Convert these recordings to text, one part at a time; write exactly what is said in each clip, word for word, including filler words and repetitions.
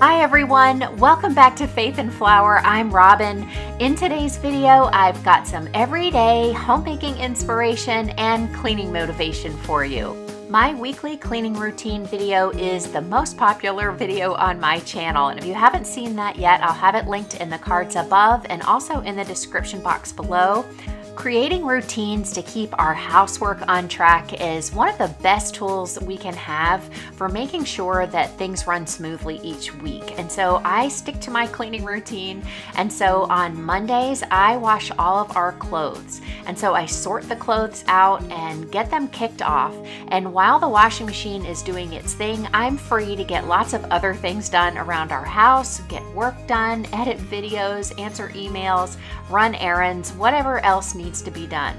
Hi everyone, welcome back to Faith and Flour. I'm Robin. In today's video, I've got some everyday home baking inspiration and cleaning motivation for you. My weekly cleaning routine video is the most popular video on my channel, and if you haven't seen that yet, I'll have it linked in the cards above and also in the description box below. Creating routines to keep our housework on track is one of the best tools we can have for making sure that things run smoothly each week. And so I stick to my cleaning routine. And so on Mondays, I wash all of our clothes. And so I sort the clothes out and get them kicked off. And while the washing machine is doing its thing, I'm free to get lots of other things done around our house, get work done, edit videos, answer emails, run errands, whatever else needs needs to be done.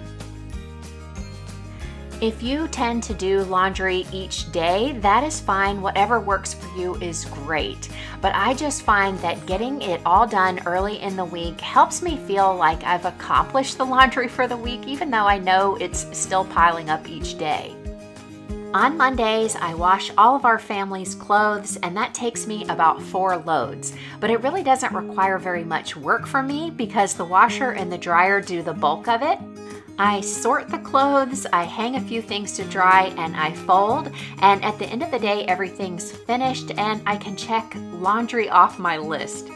If you tend to do laundry each day, that is fine. Whatever works for you is great. But I just find that getting it all done early in the week helps me feel like I've accomplished the laundry for the week, even though I know it's still piling up each day. On Mondays, I wash all of our family's clothes, and that takes me about four loads. But it really doesn't require very much work from me because the washer and the dryer do the bulk of it. I sort the clothes, I hang a few things to dry, and I fold. And at the end of the day, everything's finished, and I can check laundry off my list.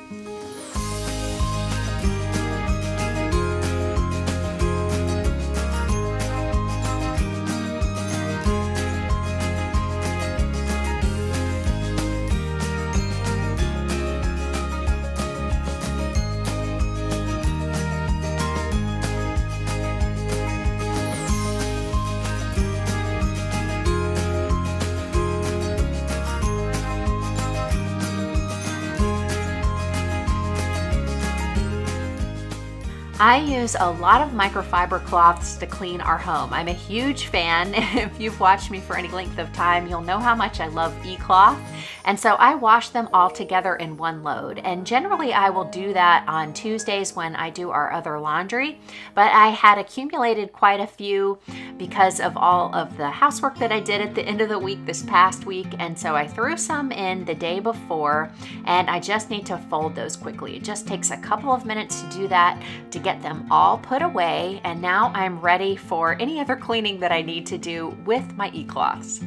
I use a lot of microfiber cloths to clean our home. I'm a huge fan. If you've watched me for any length of time, you'll know how much I love e-cloth. And so I wash them all together in one load. And generally I will do that on Tuesdays when I do our other laundry, but I had accumulated quite a few because of all of the housework that I did at the end of the week this past week. And so I threw some in the day before, and I just need to fold those quickly. It just takes a couple of minutes to do that, to get them all put away, and now I'm ready for any other cleaning that I need to do with my e-cloths.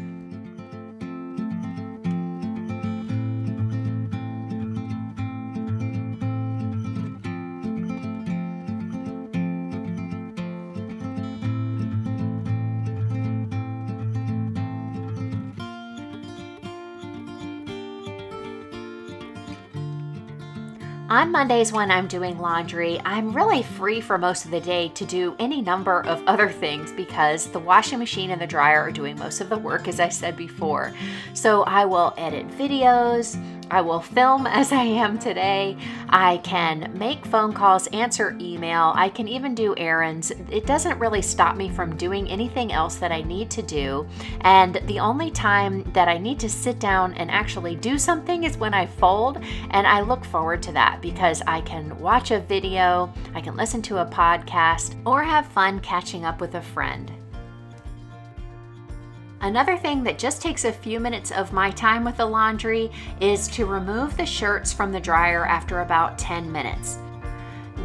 On Mondays when I'm doing laundry, I'm really free for most of the day to do any number of other things because the washing machine and the dryer are doing most of the work, as I said before. So I will edit videos, I will film as I am today, I can make phone calls, answer email, I can even do errands. It doesn't really stop me from doing anything else that I need to do. And the only time that I need to sit down and actually do something is when I fold, and I look forward to that because I can watch a video, I can listen to a podcast, or have fun catching up with a friend. Another thing that just takes a few minutes of my time with the laundry is to remove the shirts from the dryer after about ten minutes.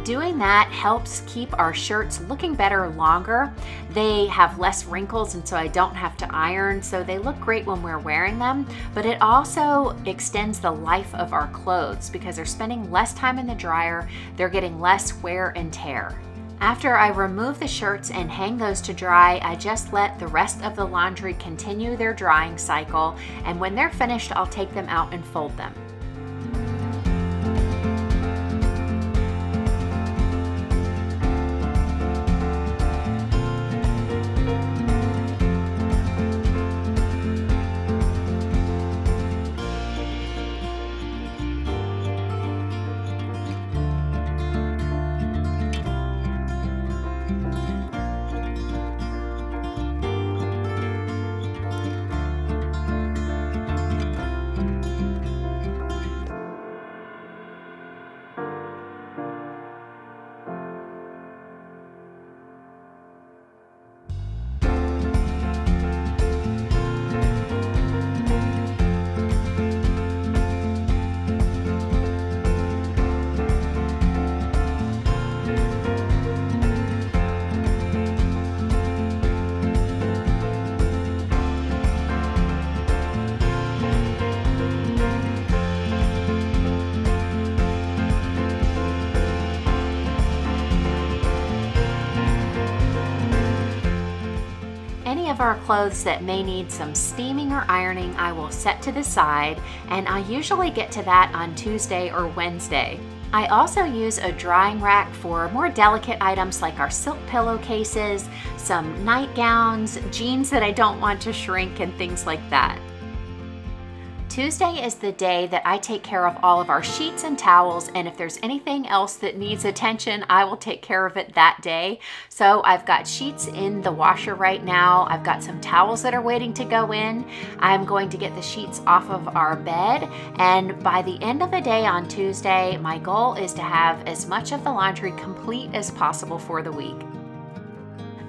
Doing that helps keep our shirts looking better longer. They have less wrinkles, and so I don't have to iron, so they look great when we're wearing them, but it also extends the life of our clothes because they're spending less time in the dryer, they're getting less wear and tear. After I remove the shirts and hang those to dry, I just let the rest of the laundry continue their drying cycle, and when they're finished, I'll take them out and fold them. of our clothes that may need some steaming or ironing, I will set to the side, and I usually get to that on Tuesday or Wednesday. I also use a drying rack for more delicate items like our silk pillowcases, some nightgowns, jeans that I don't want to shrink, and things like that. Tuesday is the day that I take care of all of our sheets and towels, and if there's anything else that needs attention, I will take care of it that day. So I've got sheets in the washer right now. I've got some towels that are waiting to go in. I'm going to get the sheets off of our bed, and by the end of the day on Tuesday, my goal is to have as much of the laundry complete as possible for the week.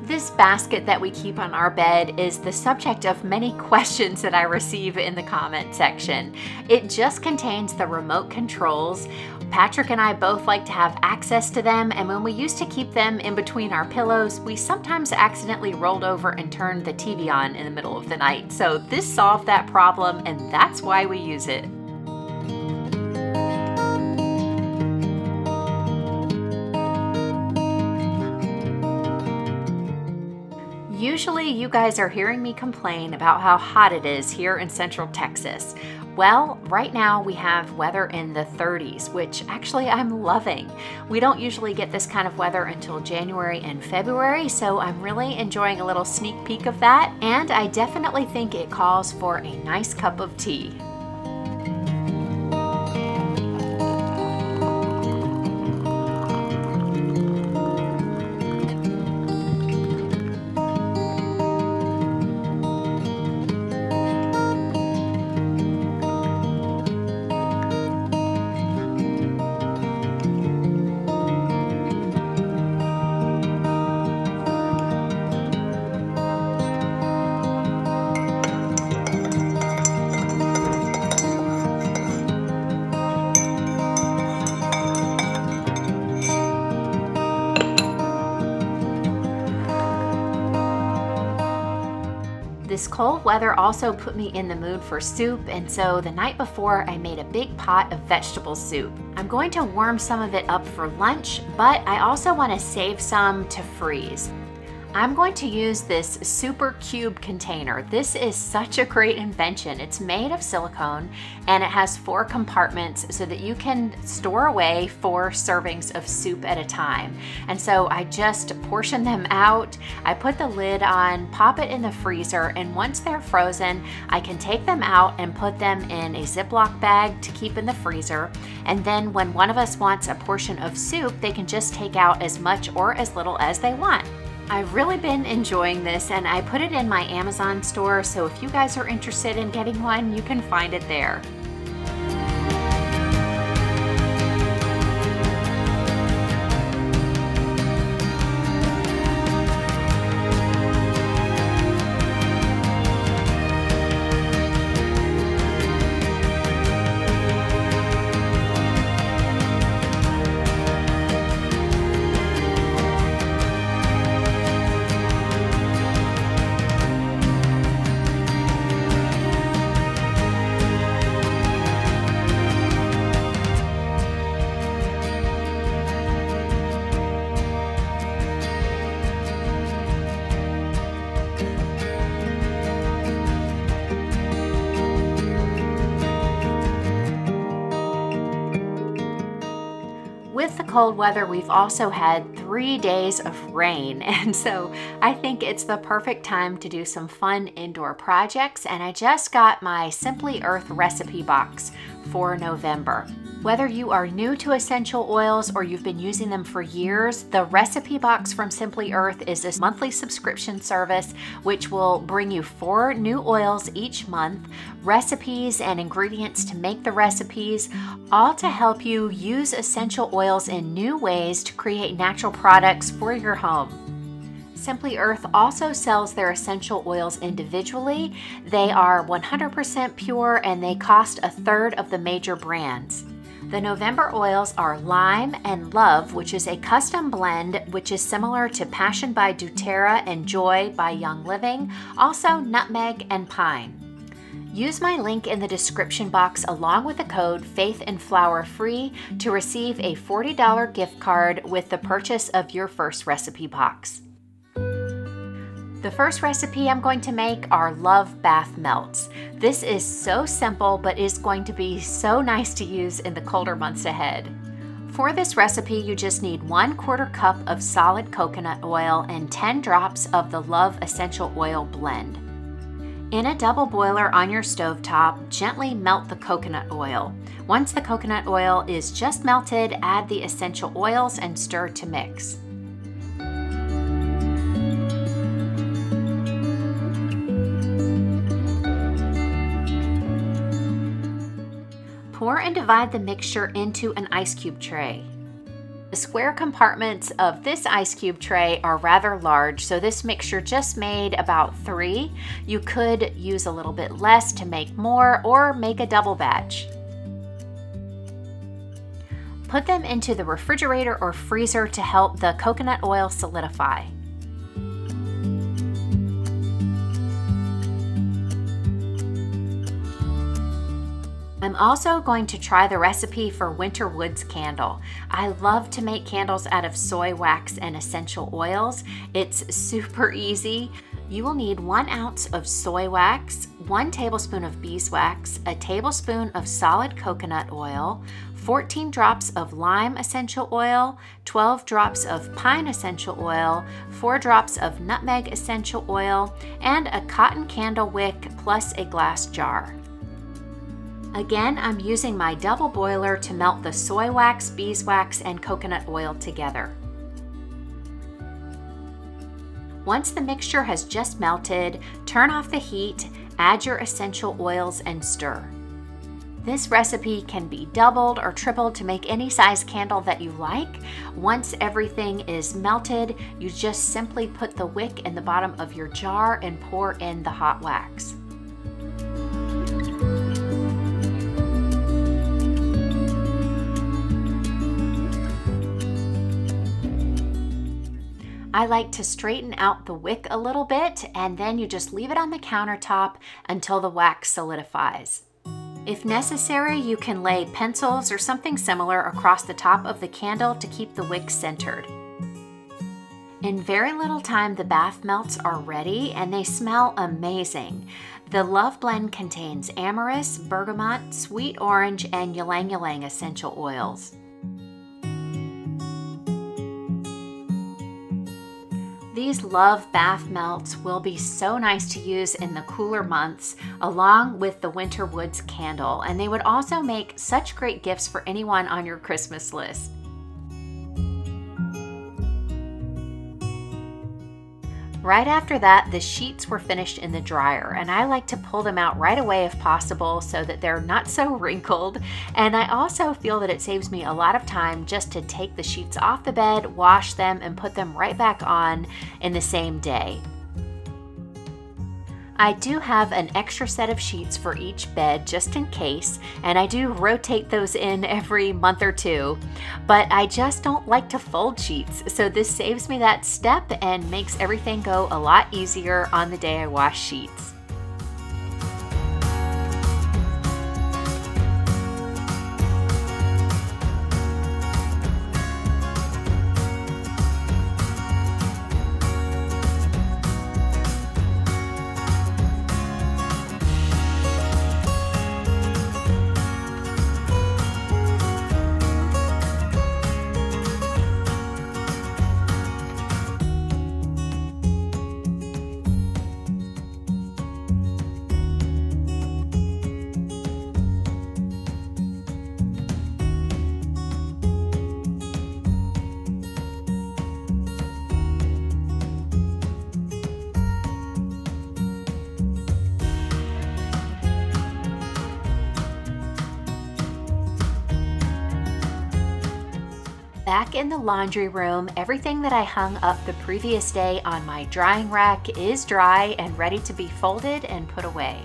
This basket that we keep on our bed is the subject of many questions that I receive in the comment section. It just contains the remote controls. Patrick and I both like to have access to them, and when we used to keep them in between our pillows, we sometimes accidentally rolled over and turned the T V on in the middle of the night. So this solved that problem, and that's why we use it. Usually you guys are hearing me complain about how hot it is here in Central Texas. Well, right now we have weather in the thirties, which actually I'm loving. We don't usually get this kind of weather until January and February, so I'm really enjoying a little sneak peek of that, and I definitely think it calls for a nice cup of tea. This cold weather also put me in the mood for soup, and so the night before I made a big pot of vegetable soup. I'm going to warm some of it up for lunch, but I also want to save some to freeze. I'm going to use this super cube container. This is such a great invention. It's made of silicone and it has four compartments so that you can store away four servings of soup at a time. And so I just portion them out. I put the lid on, pop it in the freezer, and once they're frozen, I can take them out and put them in a Ziploc bag to keep in the freezer. And then when one of us wants a portion of soup, they can just take out as much or as little as they want. I've really been enjoying this, and I put it in my Amazon store, so if you guys are interested in getting one, you can find it there. With the cold weather, we've also had three days of rain, and so I think it's the perfect time to do some fun indoor projects, and I just got my Simply Earth recipe box for November. Whether you are new to essential oils or you've been using them for years, the recipe box from Simply Earth is a monthly subscription service which will bring you four new oils each month, recipes and ingredients to make the recipes, all to help you use essential oils in new ways to create natural products for your home. Simply Earth also sells their essential oils individually. They are one hundred percent pure and they cost a third of the major brands. The November oils are Lime and Love, which is a custom blend which is similar to Passion by doTERRA and Joy by Young Living, also Nutmeg and Pine. Use my link in the description box along with the code Faith and Flour Free to receive a forty dollar gift card with the purchase of your first recipe box. The first recipe I'm going to make are love bath melts. This is so simple, but is going to be so nice to use in the colder months ahead. For this recipe, you just need one quarter cup of solid coconut oil and ten drops of the Love Essential Oil blend. In a double boiler on your stovetop, gently melt the coconut oil. Once the coconut oil is just melted, add the essential oils and stir to mix. Pour and divide the mixture into an ice cube tray. The square compartments of this ice cube tray are rather large, so this mixture just made about three. You could use a little bit less to make more or make a double batch. Put them into the refrigerator or freezer to help the coconut oil solidify. I'm also going to try the recipe for winter woods candle. I love to make candles out of soy wax and essential oils. It's super easy. You will need one ounce of soy wax, one tablespoon of beeswax, a tablespoon of solid coconut oil, fourteen drops of lime essential oil, twelve drops of pine essential oil, four drops of nutmeg essential oil, and a cotton candle wick plus a glass jar. Again, I'm using my double boiler to melt the soy wax, beeswax, and coconut oil together. Once the mixture has just melted, turn off the heat, add your essential oils, and stir. This recipe can be doubled or tripled to make any size candle that you like. Once everything is melted, you just simply put the wick in the bottom of your jar and pour in the hot wax. I like to straighten out the wick a little bit, and then you just leave it on the countertop until the wax solidifies. If necessary, you can lay pencils or something similar across the top of the candle to keep the wick centered. In very little time, the bath melts are ready and they smell amazing. The Love Blend contains ambergris, bergamot, sweet orange, and ylang ylang essential oils. These love bath melts will be so nice to use in the cooler months along with the winter woods candle, and they would also make such great gifts for anyone on your Christmas list. Right after that, the sheets were finished in the dryer, and I like to pull them out right away if possible so that they're not so wrinkled. And I also feel that it saves me a lot of time just to take the sheets off the bed, wash them, and put them right back on in the same day. I do have an extra set of sheets for each bed just in case, and I do rotate those in every month or two, but I just don't like to fold sheets, so this saves me that step and makes everything go a lot easier on the day I wash sheets. Back in the laundry room, everything that I hung up the previous day on my drying rack is dry and ready to be folded and put away.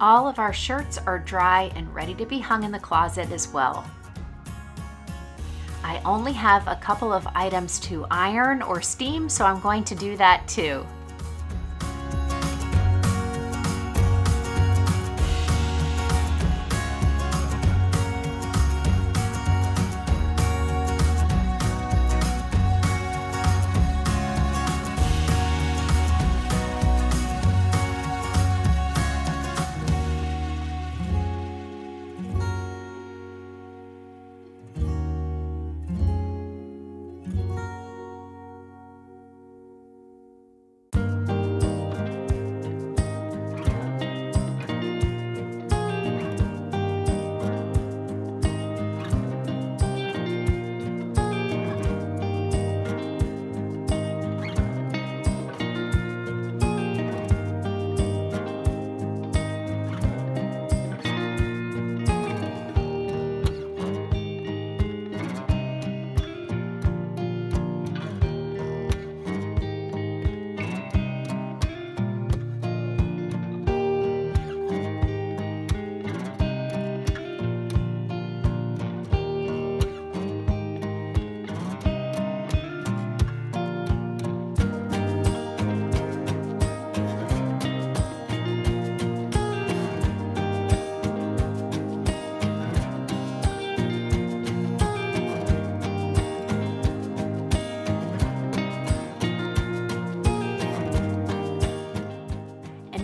All of our shirts are dry and ready to be hung in the closet as well. I only have a couple of items to iron or steam, so I'm going to do that too.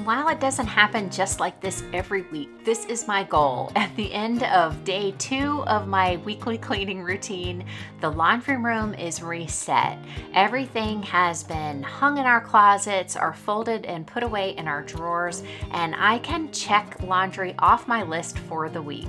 While it doesn't happen just like this every week, this is my goal. At the end of day two of my weekly cleaning routine, the laundry room is reset. Everything has been hung in our closets or folded and put away in our drawers, and I can check laundry off my list for the week.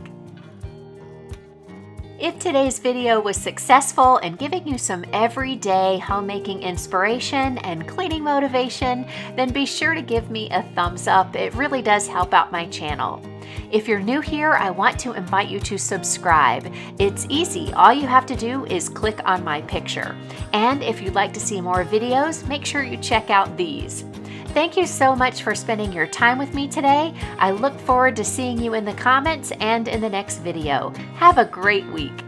If today's video was successful in giving you some everyday homemaking inspiration and cleaning motivation, then be sure to give me a thumbs up. It really does help out my channel. If you're new here, I want to invite you to subscribe. It's easy. All you have to do is click on my picture. And if you'd like to see more videos, make sure you check out these. Thank you so much for spending your time with me today. I look forward to seeing you in the comments and in the next video. Have a great week.